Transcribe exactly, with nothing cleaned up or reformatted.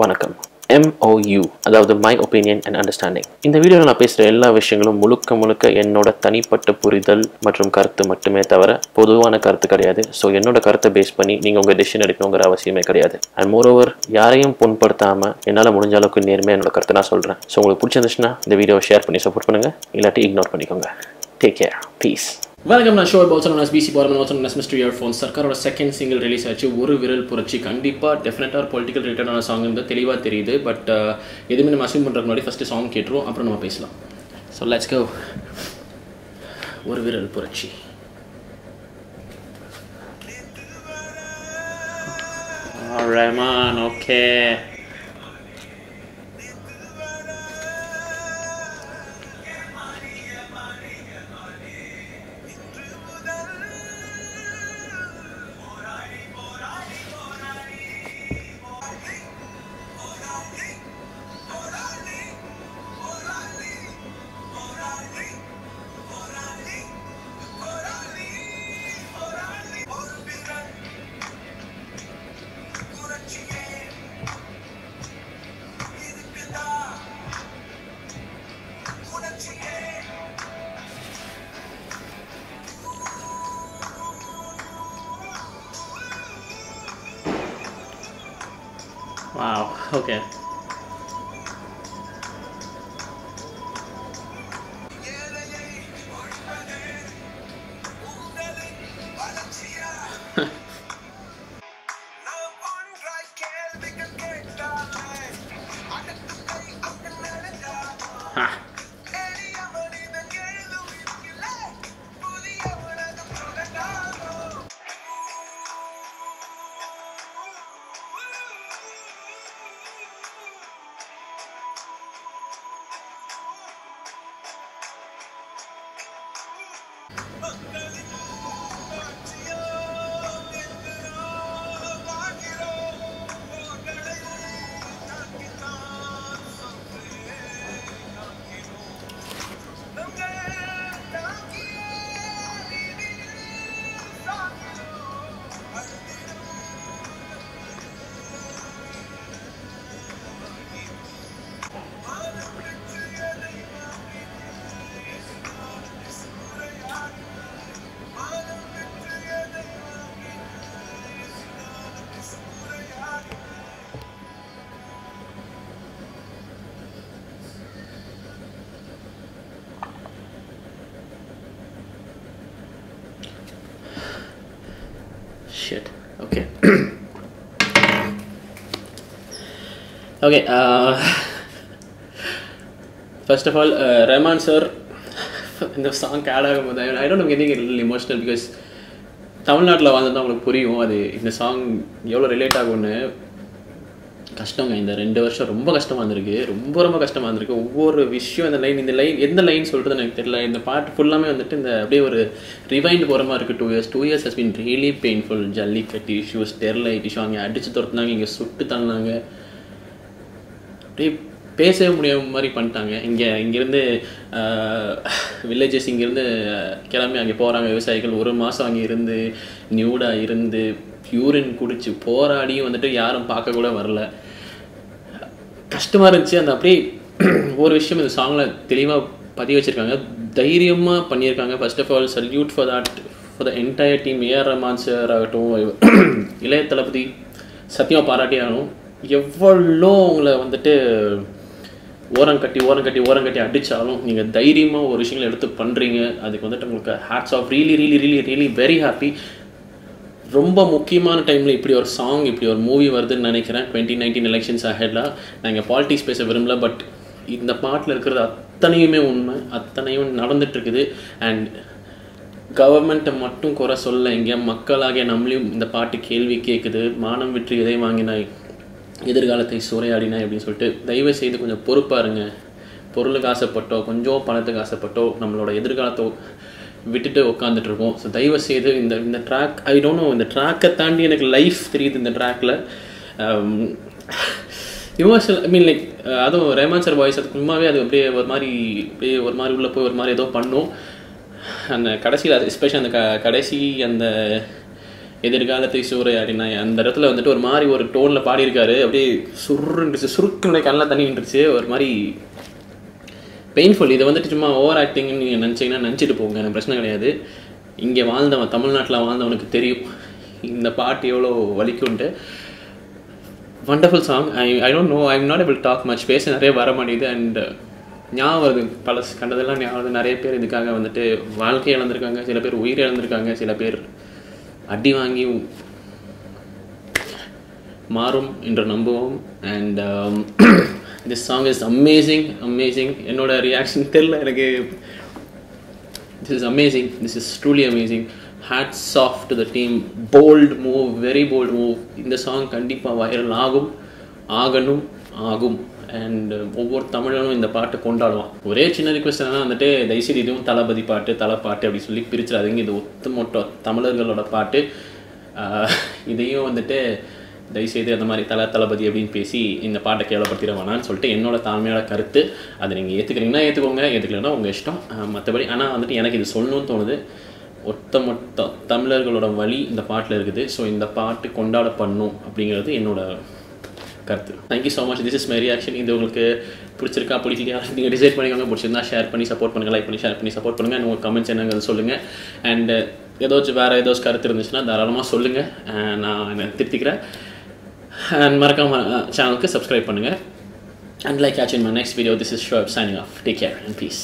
வணக்கம் M O U அதாவது my opinion and understanding. இந்த வீடியோல நான் பேசுற எல்லா விஷயங்களும் முழுக்க முழுக்க என்னோட தனிப்பட்ட புரிதல் மற்றும் கருத்து மட்டுமே தவிர பொதுவான கருத்து கிடையாது. சோ என்னோட கருத்தை பேஸ் பண்ணி நீங்க உங்க டிசிஷன் எடுக்கணும்ங்கற அவசியமே கிடையாது. And moreover யாரையும் புண்படுத்தாம என்னால முடிஞ்ச அளவுக்கு நேர்மையா என்னோட கருத்தை நான் சொல்றேன். சோ உங்களுக்கு பிடிச்சிருந்தா இந்த வீடியோவை ஷேர் பண்ணி சப்போர்ட் பண்ணுங்க. இல்லாட்டி இக்னோர் பண்ணிக்கோங்க. Take care. Peace. Welcome to Ashurab, also known as B C Boram and also known as Mystery Earphones. Sarkaroda's second single release achu Oru Viral Puratchi kandipa definite or political related ana song nu theliva theriyudhu but edhume nam assume pandradhukku mudadi first song ketrom appo nama pesalam. So let's go. Oru Viral Puratchi. A R Rahman, okay. Wow, okay. Shit. Okay. Okay. Uh, first of all, uh, Rahman sir, in the song I don't know, getting a little emotional because Tamil Nadu la vandha ungalku puriyum adu indha song evlo relate agunu கஷ்டங்க இந்த ரெண்டு வருஷம் ரொம்ப கஷ்டமா இருந்திருக்கு ரொம்ப ரொம்ப கஷ்டமா இருந்திருக்கு ஒவ்வொரு விஷயம் இந்த லைன் இந்த லைன் என்ன லைன் சொல்றது எனக்கு தெரியல இந்த பாட்டு ஃபுல்லாமே வந்துட்டு இந்த அப்படியே ஒரு ரிவைண்ட் போற மாதிரி இருக்கு two years two years has been really painful jallikattu issues sterility issues அங்க அடிச்சு தரத்துனாங்க இங்க சுட்டு தள்ளாங்க அப்படியே பேசவே முடியாத மாதிரி பண்ணிட்டாங்க இங்க இங்க இருந்து வில்லேஜஸ் இங்க இருந்து கிளம்பி அங்க போறாங்க விவசாயிகள் ஒரு மாசம் அங்க இருந்து நியூடா இருந்து யூரின் குடிச்சு போராடியும் வந்துட்டு யாரும் பார்க்க கூட வரல கஷ்டமா இருந்துச்சு அந்த அப்படியே ஒரு விஷயம் இந்த சாங்ல தெளிவா பதிய வச்சிருக்காங்க தைரியமா பண்ணியிருக்காங்க first of all salute for that for the entire team A R Rahman sir ஆகட்டும் இளைய தளபதி சத்தியமா பாராட்டி ஆகணும் எவ்வளோ உங்களை வந்துட்டு ஓரம் கட்டி ஓரம் கட்டி ஓரம் கட்டி அடிச்சாலும் நீங்கள் தைரியமாக ஒரு விஷயங்களை எடுத்து பண்ணுறீங்க அதுக்கு வந்துட்டு உங்களுக்கு hats off really really really really very happy ரொம்ப முக்கியமான டைமில் இப்படி ஒரு சாங் இப்படி ஒரு மூவி வருதுன்னு நினைக்கிறேன் டுவெண்ட்டி நைன்டீன் எலெக்ஷன்ஸ் ஆகிடலாம் நாங்கள் பாலிட்டிக்ஸ் பேச விரும்பல பட் இந்த பாட்டில் இருக்கிறது அத்தனையுமே உண்மை அத்தனையும் நடந்துகிட்ருக்குது அண்ட் கவர்மெண்ட்டை மட்டும் குறை சொல்ல இங்கே மக்களாகிய நம்மளையும் இந்த பாட்டு கேள்வி கேட்குது மானம் விற்று எதை வாங்கினாய் எதிர்காலத்தை சூறையாடினாய் அப்படின்னு சொல்லிட்டு தயவு செய்து கொஞ்சம் பொறுப்பாக இருங்க பொருளுக்கு ஆசைப்பட்டோ கொஞ்சம் பணத்துக்கு ஆசைப்பட்டோ நம்மளோட எதிர்காலத்தோ விட்டுட்டு உட்காந்துட்ருக்கோம் ஸோ தயவு செய்து இந்த இந்த ட்ராக் ஐ டோன்ட் நோ இந்த ட்ராக்கை தாண்டி எனக்கு லைஃப் தெரியுது இந்த ட்ராக்கில் இமோஷனல் ஐ மீன் லைக் அதுவும் ரஹ்மான் சார் வாய்ஸ் அதுக்கு உண்மையாகவே அது அப்படியே ஒரு மாதிரி அப்படியே ஒரு மாதிரி உள்ளே போய் ஒரு மாதிரி ஏதோ பண்ணும் அந்த கடைசியில் அது எஸ்பெஷலி அந்த க கடைசி அந்த எதிர்காலத்தை சூறையாடினா அந்த இடத்துல வந்துட்டு ஒரு மாதிரி ஒரு டோனில் பாடியிருக்காரு. அப்படியே சுருண்டுச்சு, சுருக்குன்னு கண்ணெலாம் தண்ணி நின்றுச்சு. ஒரு மாதிரி பெயின்ஃபுல். இதை வந்துட்டு சும்மா ஓவர் ஆக்டிங்னு நீங்கள் நினச்சிங்கன்னா நினச்சிட்டு போங்க, எனக்கு பிரச்சனை கிடையாது. இங்கே வாழ்ந்தவன், தமிழ்நாட்டில் வாழ்ந்தவனுக்கு தெரியும் இந்த பாட்டு எவ்வளோ வலிக்கும்ன்ட்டு. Wonderful song. I I don't know, I am not able talk much. பேச நிறைய வர மாட்டேங்குது. அண்ட் ஞாபகம் வருது, பழசு கண்டதெல்லாம் ஞாபகம் வருது. நிறைய பேர் இதுக்காக வந்துட்டு வாழ்க்கை இழந்திருக்காங்க, சில பேர் உயிர் இழந்திருக்காங்க, சில பேர் அடி வாங்கி மாறும் என்று நம்புவோம். And this song is amazing amazing. என்னோட ரியாக்ஷன் தெரியல எனக்கு. This is amazing, this is truly amazing. Hats off to the team. Bold move, very bold move. இந்த சாங் கண்டிப்பாக வைரல் ஆகும், ஆகணும், ஆகும். அண்ட் ஒவ்வொரு தமிழனும் இந்த பாட்டை கொண்டாடுவான். ஒரே சின்ன ரிக்வெஸ்ட் என்னன்னா வந்துட்டு தயவுசெய்து இதுவும் தளபதி பாட்டு, தலைப்பாட்டு அப்படின்னு சொல்லி பிரிச்சிடாதீங்க. இது ஒத்துமொட்ட தமிழர்களோட பாட்டு. இதையும் வந்துட்டு தயவுசெய்து அந்த மாதிரி தலை தளபதி அப்படின்னு பேசி இந்த பாட்டை கேவலப்படுத்திட வேணான்னு சொல்லிட்டு என்னோட தாழ்மையான கருத்து. அதை நீங்கள் ஏற்றுக்கிறீங்கன்னா ஏற்றுக்கோங்க, ஏற்றுக்கலன்னா உங்கள் இஷ்டம். மற்றபடி ஆனால் வந்துட்டு எனக்கு இது சொல்லணும்னு தோணுது. ஒத்தமொத்த தமிழர்களோட வழி இந்த பாட்டில் இருக்குது. ஸோ இந்த பாட்டு கொண்டாட பண்ணும் அப்படிங்கிறது என்னோட கருத்து. Thank you so much. This is my reaction. இது உங்களுக்கு பிடிச்சிருக்கா பிடிச்சிக்கா நீங்கள் டிசைட் பண்ணிக்கோங்க. பிடிச்சிருந்தா ஷேர் பண்ணி சப்போர்ட் பண்ணுங்கள், லைக் பண்ணி ஷேர் பண்ணி சப்போர்ட் பண்ணுங்கள். அண்ட் உங்கள் கமெண்ட்ஸ் என்னங்கிறது சொல்லுங்கள். அண்ட் ஏதாச்சும் வேறு ஏதாச்சும் கருத்து இருந்துச்சுன்னா தாராளமாக சொல்லுங்கள், நான் என்னை திருத்திக்கிறேன். அண்ட் மறக்காம சேனலுக்கு சப்ஸ்கிரைப் பண்ணுங்கள். And like catch in my next video. This is shop signing off. Take care and piece.